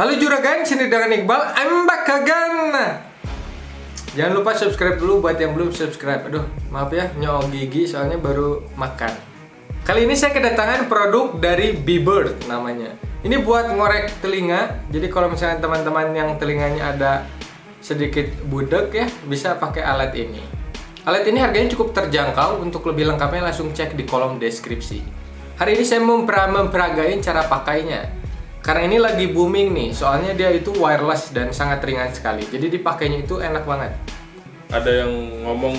Halo Juragan, sini dengan Iqbal. I'm back again. Jangan lupa subscribe dulu buat yang belum subscribe. Aduh, maaf ya, nyok gigi soalnya baru makan. Kali ini saya kedatangan produk dari Bebird namanya. Ini buat ngorek telinga. Jadi kalau misalnya teman-teman yang telinganya ada sedikit budek ya, bisa pakai alat ini. Alat ini harganya cukup terjangkau. Untuk lebih lengkapnya langsung cek di kolom deskripsi. Hari ini saya memperagain cara pakainya. Karena ini lagi booming nih, soalnya dia itu wireless dan sangat ringan sekali. Jadi dipakainya itu enak banget. Ada yang ngomong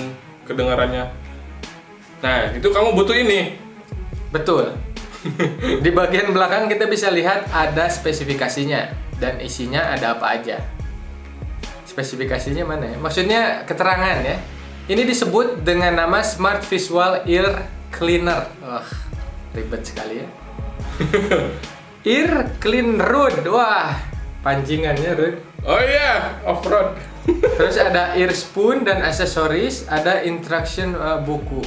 kedengarannya. Nah, itu kamu butuh ini. Betul. Di bagian belakang kita bisa lihat ada spesifikasinya dan isinya ada apa aja. Spesifikasinya mana ya? Maksudnya keterangan ya. Ini disebut dengan nama Smart Visual Ear Cleaner. Wah, ribet sekali ya. Ear Clean Road, wah pancingannya Road. Oh iya, yeah. Off road. Terus ada ear spoon dan aksesoris, ada instruction buku.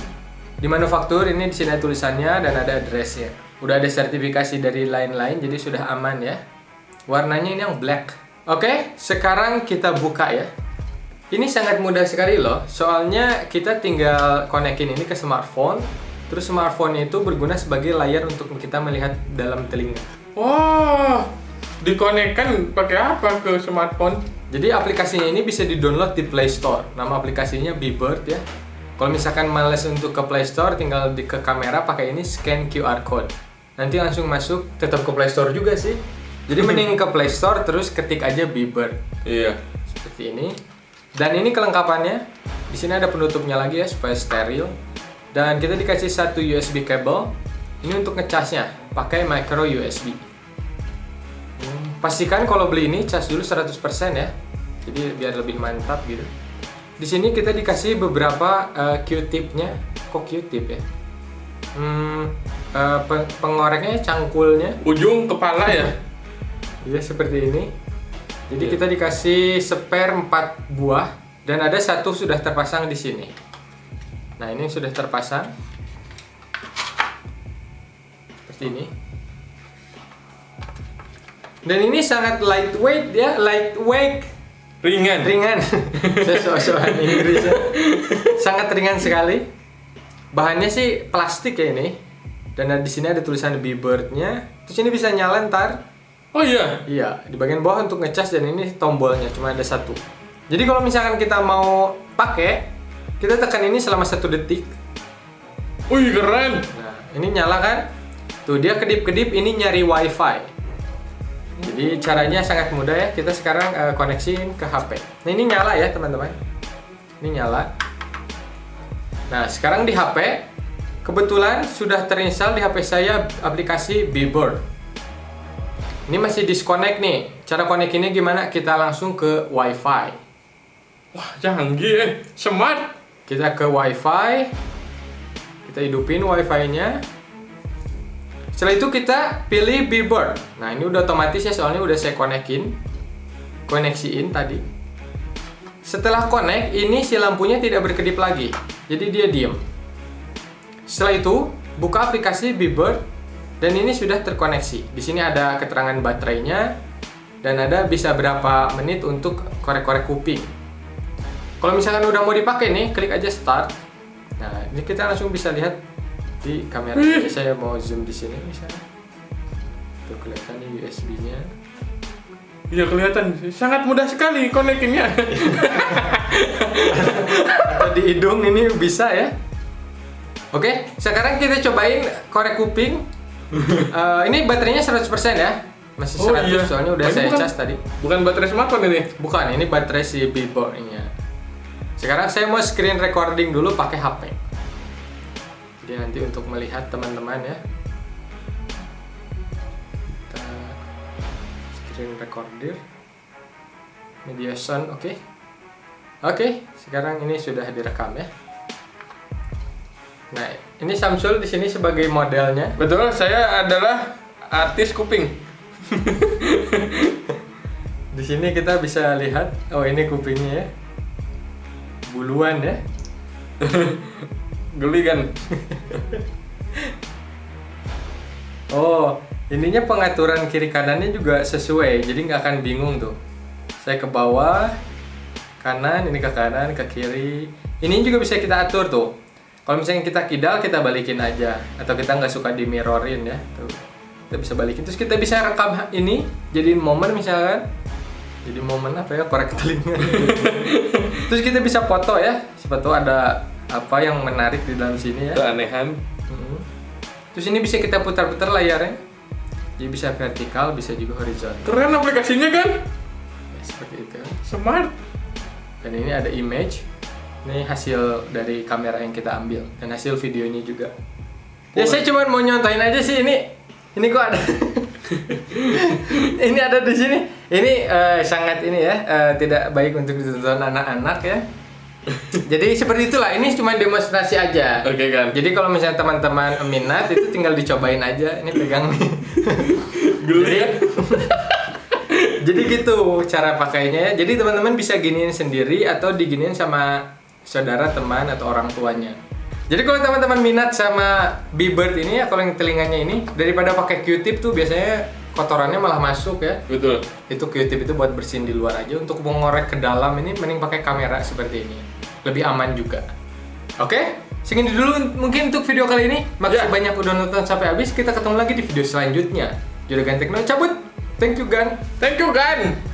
Dimanufaktur ini di sini ada tulisannya dan ada addressnya. Udah ada sertifikasi dari lain-lain, jadi sudah aman ya. Warnanya ini yang black. Oke, sekarang kita buka ya. Ini sangat mudah sekali loh, soalnya kita tinggal konekin ini ke smartphone. Terus smartphone itu berguna sebagai layar untuk kita melihat dalam telinga. Wah, dikonekkan pakai apa ke smartphone? Jadi aplikasinya ini bisa di-download di Play Store. Nama aplikasinya Bebird ya. Kalau misalkan males untuk ke Play Store, tinggal ke kamera pakai ini scan QR code. Nanti langsung masuk, tetap ke Play Store juga sih. Jadi mending ke Play Store terus ketik aja Bebird. Iya. Seperti ini. Dan ini kelengkapannya. Di sini ada penutupnya lagi ya supaya steril. Dan kita dikasih satu USB cable. Ini untuk ngecasnya, pakai micro USB. Pastikan kalau beli ini cas dulu 100% ya. Jadi biar lebih mantap gitu. Di sini kita dikasih beberapa Q-tipnya. Kok Q-tip ya? Pengoreknya, cangkulnya. Ujung kepala ya? Iya seperti ini. Jadi kita dikasih spare 4 buah dan ada satu sudah terpasang di sini. Nah, ini sudah terpasang. Ini dan ini sangat lightweight ya, lightweight, ringan. Soal Inggrisnya sangat ringan sekali. Bahannya sih plastik ya ini, dan di sini ada tulisan Bebird-nya. Terus ini bisa nyala ntar. Oh iya di bagian bawah untuk ngecas, dan ini tombolnya cuma ada satu. Jadi kalau misalkan kita mau pakai, kita tekan ini selama 1 detik. Wih keren. Nah ini nyala kan. Tuh dia kedip-kedip, ini nyari wifi. Jadi caranya sangat mudah ya. Kita sekarang koneksiin ke HP. Nah ini nyala ya teman-teman. Ini nyala. Nah sekarang di HP, kebetulan sudah terinstall di HP saya aplikasi Bebird. Ini masih disconnect nih. Cara konekinnya gimana? Kita langsung ke wifi. Wah canggih ya, smart. Kita ke wifi. Kita hidupin wifi-nya. Setelah itu kita pilih Bebird. Nah ini udah otomatis ya, soalnya udah saya koneksiin tadi. Setelah connect, ini si lampunya tidak berkedip lagi. Jadi dia diem. Setelah itu, buka aplikasi Bebird. Dan ini sudah terkoneksi. Di sini ada keterangan baterainya. Dan ada bisa berapa menit untuk korek-korek kuping. Kalau misalkan udah mau dipakai nih, klik aja start. Nah ini kita langsung bisa lihat di kamera. Saya mau zoom di sini misalnya. Tuh kelihatan USB-nya. Iya kelihatan. Sangat mudah sekali konekinnya. Atau di hidung ini bisa ya. Oke, sekarang kita cobain korek kuping. Ini baterainya 100% ya. Masih 100 iya. Soalnya udah saya cas tadi. Bukan baterai smartphone ini. Bukan, ini baterai si Bebird-nya. Sekarang saya mau screen recording dulu pakai HP. Jadi nanti untuk melihat teman-teman ya. Kita screen recorder. Media sound, oke. Oke, sekarang ini sudah direkam ya. Nah, ini Samsul di sini sebagai modelnya. Betul, saya adalah artis kuping. Di sini kita bisa lihat, oh ini kupingnya ya. Buluan ya. Geli kan? Oh, Ininya pengaturan kiri kanannya juga sesuai, jadi nggak akan bingung tuh. Saya ke bawah, kanan, ini ke kanan, ke kiri. Ini juga bisa kita atur tuh. Kalau misalnya kita kidal, kita balikin aja. Atau kita nggak suka di mirrorin ya, tuh. Kita bisa balikin. Terus kita bisa rekam ini, jadi momen misalkan. Jadi momen apa ya, korek telinga. Terus kita bisa foto ya. Siapa tahu ada apa yang menarik di dalam sini ya. Keanehan. Terus ini bisa kita putar-putar layarnya. Jadi bisa vertikal, bisa juga horizontal. Keren aplikasinya kan? Ya, seperti itu. Smart. Dan ini ada image. Ini hasil dari kamera yang kita ambil. Dan hasil videonya juga. Ya saya cuma mau nyontohin aja sih ini. Ini kok ada. Ini ada di sini. Ini sangat ini ya. Tidak baik untuk ditonton anak-anak ya. Jadi seperti itulah, ini cuma demonstrasi aja. Oke kan. Jadi kalau misalnya teman-teman minat itu tinggal dicobain aja. Ini pegang nih. Jadi, jadi gitu cara pakainya. Jadi teman-teman bisa giniin sendiri atau diginiin sama saudara, teman atau orang tuanya. Jadi kalau teman-teman minat sama Bebird ini ya, kalau yang telinganya ini daripada pakai Q-tip tuh biasanya kotorannya malah masuk ya. Betul. Itu Q-tip itu buat bersihin di luar aja. Untuk mengorek ke dalam ini mending pakai kamera seperti ini. Lebih aman juga. Oke, segini dulu mungkin untuk video kali ini. Makasih banyak udah nonton sampai habis. Kita ketemu lagi di video selanjutnya. Juragan Tekno cabut. Thank you Gan.